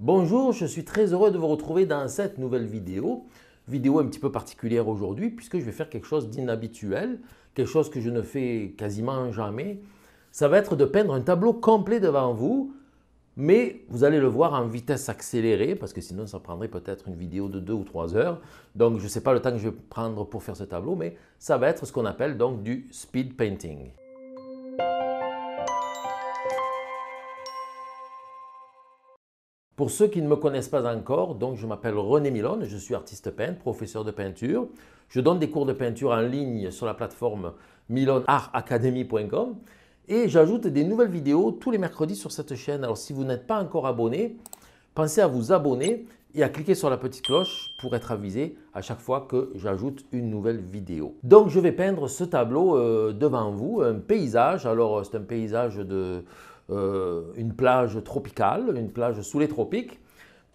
Bonjour, je suis très heureux de vous retrouver dans cette nouvelle vidéo. Vidéo un petit peu particulière aujourd'hui puisque je vais faire quelque chose d'inhabituel, quelque chose que je ne fais quasiment jamais. Ça va être de peindre un tableau complet devant vous, mais vous allez le voir en vitesse accélérée parce que sinon ça prendrait peut-être une vidéo de 2 ou 3 heures. Donc je ne sais pas le temps que je vais prendre pour faire ce tableau, mais ça va être ce qu'on appelle donc du speed painting. Pour ceux qui ne me connaissent pas encore, donc je m'appelle René Milone, je suis artiste peintre, professeur de peinture. Je donne des cours de peinture en ligne sur la plateforme milone-art-academy.com et j'ajoute des nouvelles vidéos tous les mercredis sur cette chaîne. Alors si vous n'êtes pas encore abonné, pensez à vous abonner et à cliquer sur la petite cloche pour être avisé à chaque fois que j'ajoute une nouvelle vidéo. Donc je vais peindre ce tableau devant vous, un paysage. Alors c'est un paysage de... une plage tropicale, une plage sous les tropiques,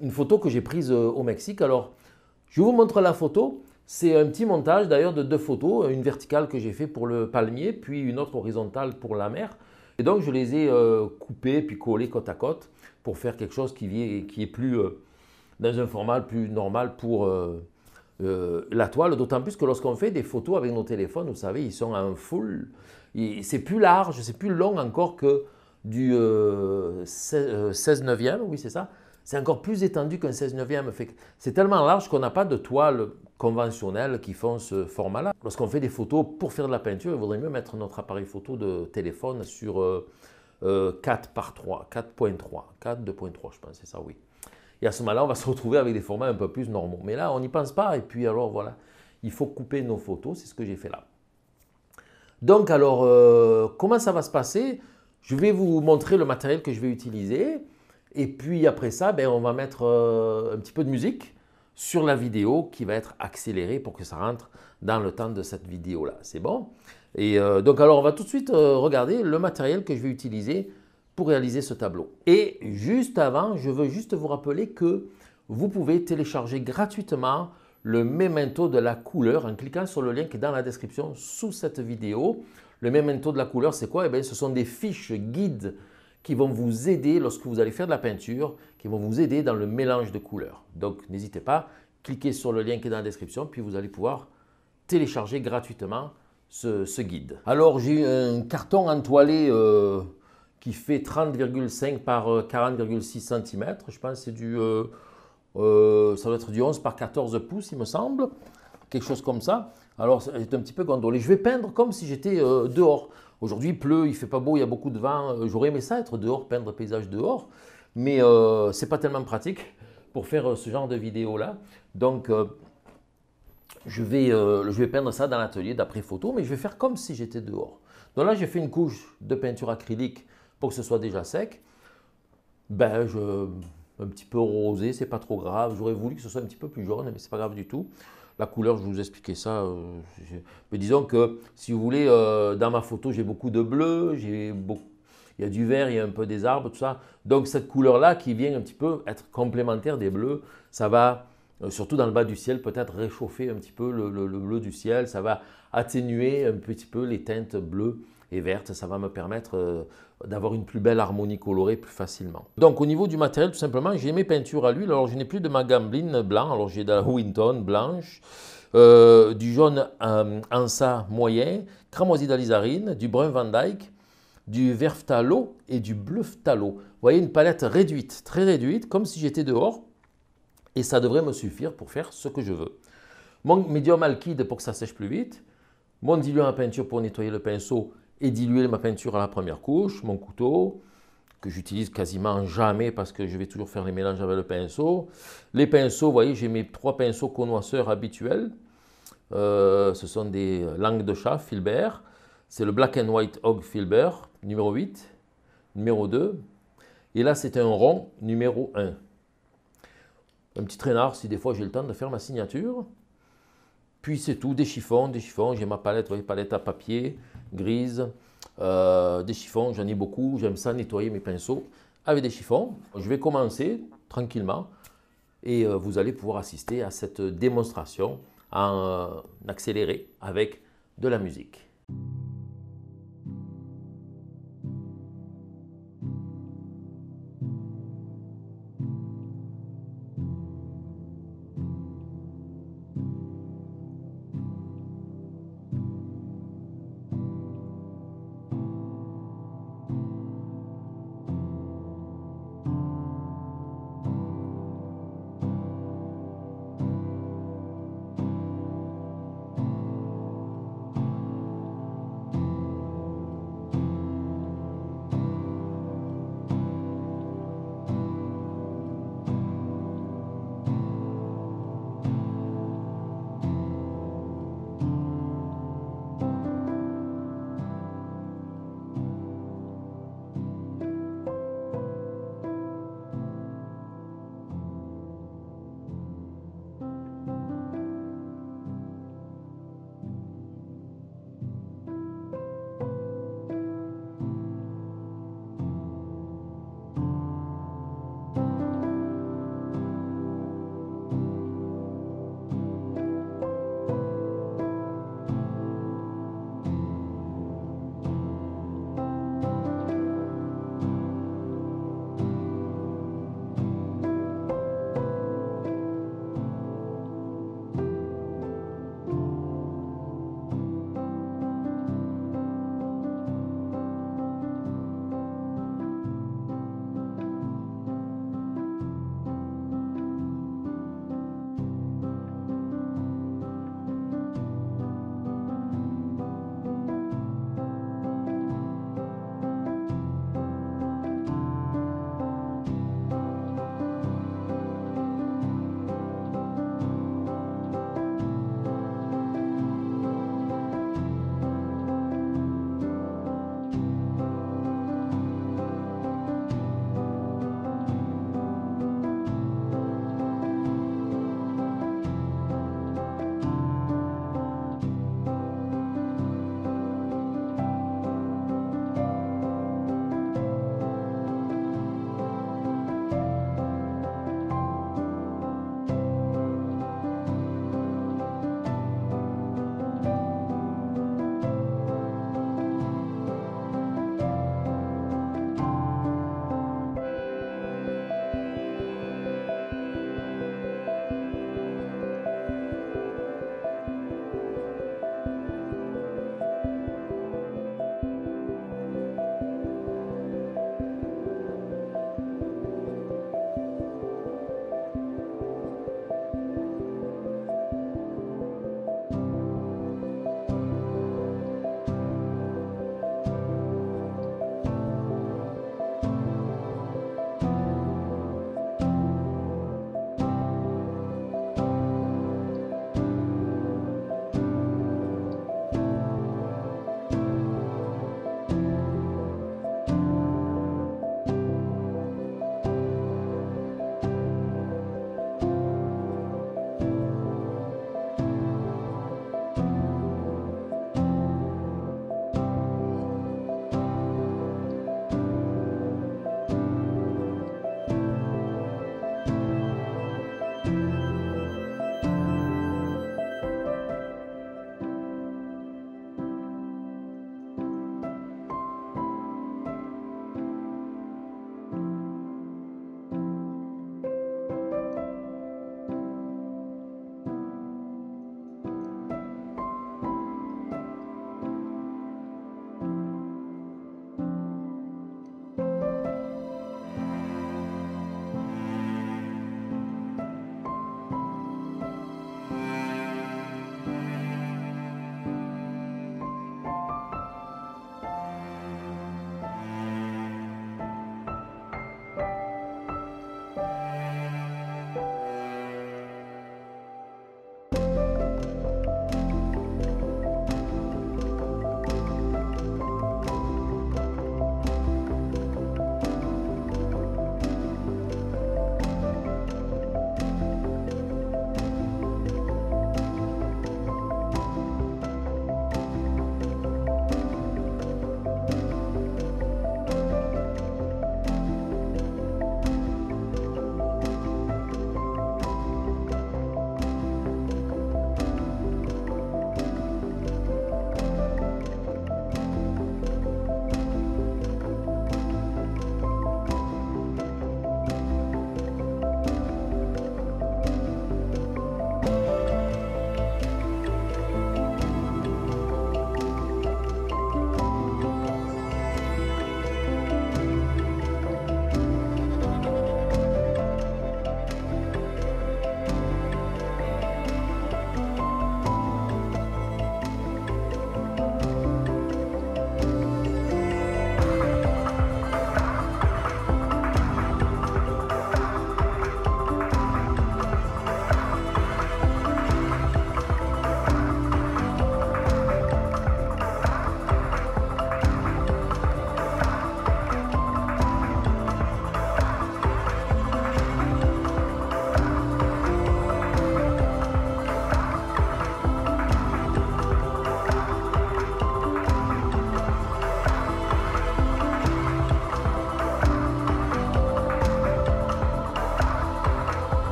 une photo que j'ai prise au Mexique. Alors, je vous montre la photo. C'est un petit montage d'ailleurs de 2 photos, une verticale que j'ai fait pour le palmier, puis une autre horizontale pour la mer. Et donc, je les ai coupées puis collées côte à côte pour faire quelque chose qui est plus dans un format plus normal pour la toile. D'autant plus que lorsqu'on fait des photos avec nos téléphones, vous savez, ils sont en full. C'est plus large, c'est plus long encore que du 16/9e, oui c'est ça, c'est encore plus étendu qu'un 16/9e. C'est tellement large qu'on n'a pas de toiles conventionnelles qui font ce format-là. Lorsqu'on fait des photos pour faire de la peinture, il vaudrait mieux mettre notre appareil photo de téléphone sur 4.3, je pense, c'est ça, oui. Et à ce moment-là, on va se retrouver avec des formats un peu plus normaux. Mais là, on n'y pense pas et puis alors voilà, il faut couper nos photos, c'est ce que j'ai fait là. Donc alors, comment ça va se passer ? Je vais vous montrer le matériel que je vais utiliser et puis après ça, ben, on va mettre un petit peu de musique sur la vidéo qui va être accélérée pour que ça rentre dans le temps de cette vidéo-là. C'est bon? Et donc alors, on va tout de suite regarder le matériel que je vais utiliser pour réaliser ce tableau. Et juste avant, je veux juste vous rappeler que vous pouvez télécharger gratuitement le memento de la couleur en cliquant sur le lien qui est dans la description sous cette vidéo. Le memento de la couleur, c'est quoi? Eh bien, ce sont des fiches guides qui vont vous aider lorsque vous allez faire de la peinture, qui vont vous aider dans le mélange de couleurs. Donc, n'hésitez pas, cliquez sur le lien qui est dans la description, puis vous allez pouvoir télécharger gratuitement ce guide. Alors, j'ai un carton entoilé qui fait 30,5 par 40,6 cm. Je pense que c'est du, ça doit être du 11 par 14 pouces, il me semble. Quelque chose comme ça. Alors, c'est un petit peu gondolé. Je vais peindre comme si j'étais dehors. Aujourd'hui, il pleut, il fait pas beau, il y a beaucoup de vent. J'aurais aimé ça, être dehors, peindre paysage dehors. Mais c'est pas tellement pratique pour faire ce genre de vidéo-là. Donc, je vais peindre ça dans l'atelier d'après photo, mais je vais faire comme si j'étais dehors. Donc là, j'ai fait une couche de peinture acrylique pour que ce soit déjà sec. Ben, un petit peu rosé, c'est pas trop grave. J'aurais voulu que ce soit un petit peu plus jaune, mais c'est pas grave du tout. La couleur, je vous expliquais ça. Mais disons que, si vous voulez, dans ma photo, j'ai beaucoup de bleu, il y a du vert, il y a un peu des arbres, tout ça. Donc, cette couleur-là qui vient un petit peu être complémentaire des bleus, ça va, surtout dans le bas du ciel, peut-être réchauffer un petit peu le bleu du ciel. Ça va atténuer un petit peu les teintes bleues et vertes. Ça va me permettre d'avoir une plus belle harmonie colorée plus facilement. Donc, au niveau du matériel, tout simplement, j'ai mes peintures à l'huile. Alors, je n'ai plus de ma Gambline blanc. Alors, j'ai de la Winton blanche, du jaune ansa moyen, cramoisi d'alizarine, du brun Van Dyke, du vert phtalo et du bleu phtalo. Vous voyez, une palette réduite, très réduite, comme si j'étais dehors. Et ça devrait me suffire pour faire ce que je veux. Mon médium alkyde pour que ça sèche plus vite. Mon diluant à peinture pour nettoyer le pinceau et diluer ma peinture à la première couche. Mon couteau, que j'utilise quasiment jamais parce que je vais toujours faire les mélanges avec le pinceau. Les pinceaux, vous voyez, j'ai mes 3 pinceaux connoisseurs habituels. Ce sont des langues de chat Filbert. C'est le Black and White Hog Filbert, numéro 8, numéro 2. Et là, c'est un rond, numéro 1. Un petit traînard, si des fois j'ai le temps de faire ma signature. Puis c'est tout, des chiffons, j'ai ma palette, vous voyez, palette à papier, grise, des chiffons, j'en ai beaucoup, j'aime ça nettoyer mes pinceaux avec des chiffons. Je vais commencer tranquillement et vous allez pouvoir assister à cette démonstration en accéléré avec de la musique.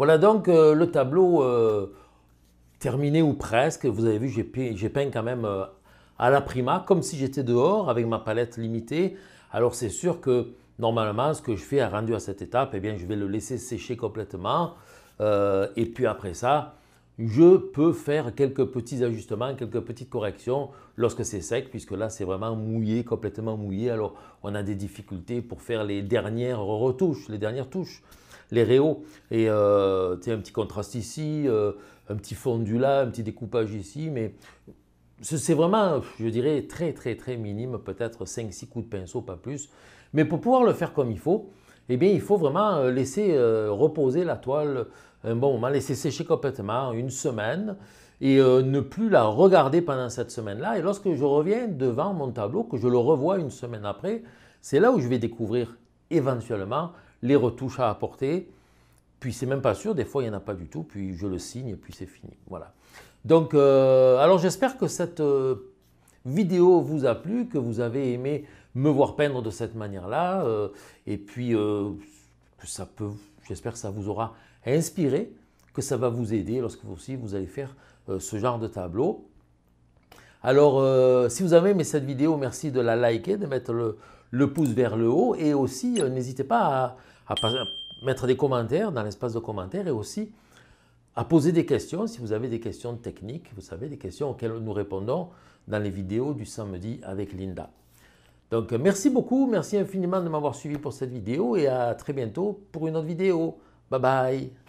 Voilà donc le tableau terminé ou presque. Vous avez vu, j'ai peint quand même à la prima, comme si j'étais dehors avec ma palette limitée. Alors c'est sûr que normalement, ce que je fais rendu à cette étape, eh bien, je vais le laisser sécher complètement. Et puis après ça, je peux faire quelques petits ajustements, quelques petites corrections lorsque c'est sec, puisque là, c'est vraiment mouillé, complètement mouillé. Alors, on a des difficultés pour faire les dernières retouches, les dernières touches, les réaux. Et un petit contraste ici, un petit fondu là, un petit découpage ici. Mais c'est vraiment, je dirais, très minime, peut-être 5-6 coups de pinceau, pas plus. Mais pour pouvoir le faire comme il faut, eh bien, il faut vraiment laisser reposer la toile un bon moment, laisser sécher complètement une semaine et ne plus la regarder pendant cette semaine-là. Et lorsque je reviens devant mon tableau, que je le revois une semaine après, c'est là où je vais découvrir éventuellement les retouches à apporter. Puis c'est même pas sûr, des fois il n'y en a pas du tout, puis je le signe et puis c'est fini. Voilà. Donc, alors j'espère que cette vidéo vous a plu, que vous avez aimé me voir peindre de cette manière-là. Et puis, j'espère que ça vous aura inspiré, que ça va vous aider lorsque vous aussi vous allez faire ce genre de tableau. Alors, si vous avez aimé cette vidéo, merci de la liker, de mettre le pouce vers le haut. Et aussi, n'hésitez pas à mettre des commentaires dans l'espace de commentaires et aussi à poser des questions. Si vous avez des questions techniques, vous savez, des questions auxquelles nous répondons dans les vidéos du samedi avec Linda. Donc, merci beaucoup, merci infiniment de m'avoir suivi pour cette vidéo et à très bientôt pour une autre vidéo. Bye bye!